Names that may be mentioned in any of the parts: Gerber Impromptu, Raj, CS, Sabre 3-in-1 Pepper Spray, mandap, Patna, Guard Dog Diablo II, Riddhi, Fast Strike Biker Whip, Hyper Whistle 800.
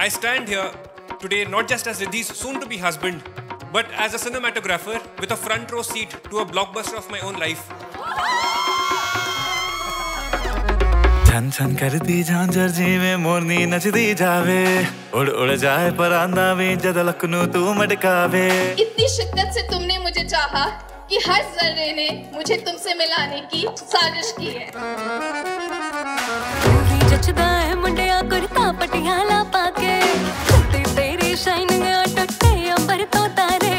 I stand here today not just as Riddhi's soon-to-be husband, but as a cinematographer with a front row seat to a blockbuster of my own life. छन छन करती झांझर जीवे मोरनी नचदी जावे उड़ उड़ जाए परांदा वे जद लखनऊ तू मटकावे। इतनी शिद्दत से तुमने मुझे चाहा कि हर जर्रे ने मुझे तुमसे मिलाने की साजिश की है। मुंडिया कुर्ता पटियाला पाके तेरे शाइनिंग अटकते अंबर तो तारे।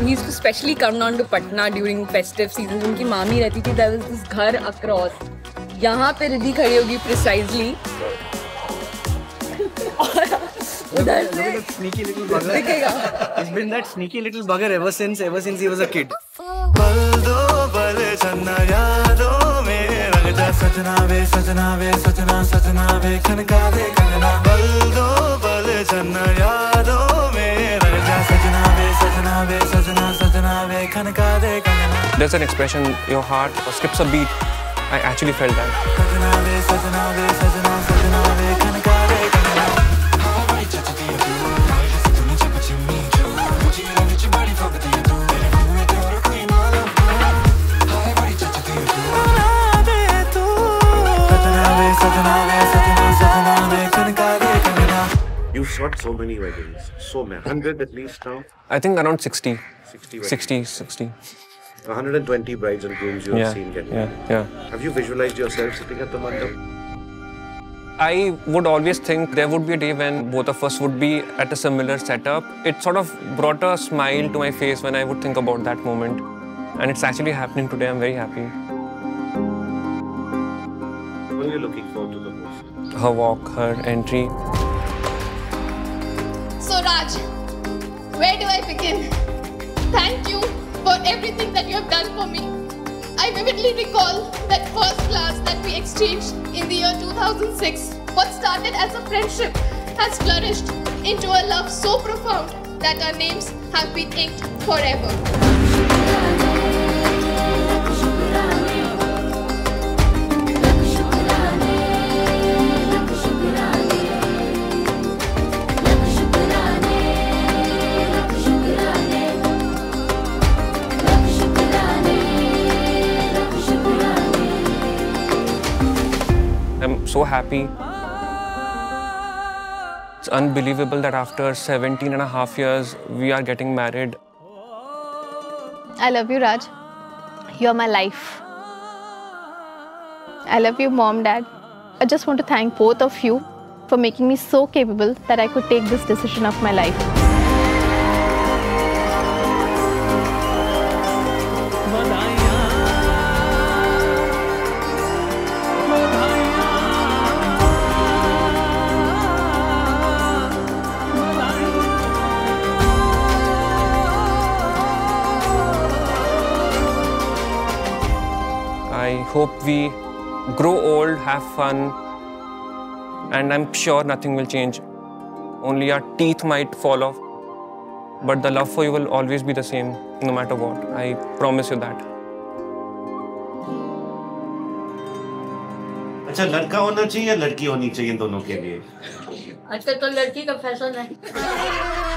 He used to specially come down to Patna during festive season. उनकी मामी रहती थी, there was this घर across. यहाँ पे रिद्धि खड़ी होगी precisely. उधर से sneaky little bugger दिखेगा. He's been that sneaky little bugger ever since he was a kid. सजना वे सजना वे सजना सजना वे खनका दे खनना बल दो बल जन्ना यादों में रह जा सजना वे सजना वे सजना सजना वे खनका दे खनना। There's an expression your heart skips a beat. I actually felt that. सजना वे सजना वे सजना सजना वे खनका दे खनना। You shot so many weddings, so many, 100 at least now. I think around 60. 60. 120 brides and grooms you have seen getting married. Yeah. Have you visualized yourself sitting at the mandap? I would always think there would be a day when both of us would be at a similar setup. It sort of brought a smile to my face when I would think about that moment, and it's actually happening today. I'm very happy. What are you looking forward to the most? Her walk, her entry. So Raj, where do I begin? Thank you for everything that you have done for me. I vividly recall that first glance that we exchanged in the year 2006. What started as a friendship has flourished into a love so profound that our names have been inked forever. I'm so happy. It's unbelievable that after 17 and a half years, we are getting married. I love you, Raj. You're my life. I love you, Mom, Dad. I just want to thank both of you for making me so capable that I could take this decision of my life. I hope we grow old, have fun, and I'm sure nothing will change. Only our teeth might fall off, but the love for you will always be the same, no matter what. I promise you that. अच्छा लड़का होना चाहिए या लड़की होनी चाहिए दोनों के लिए? अच्छा तो लड़की का फैशन है।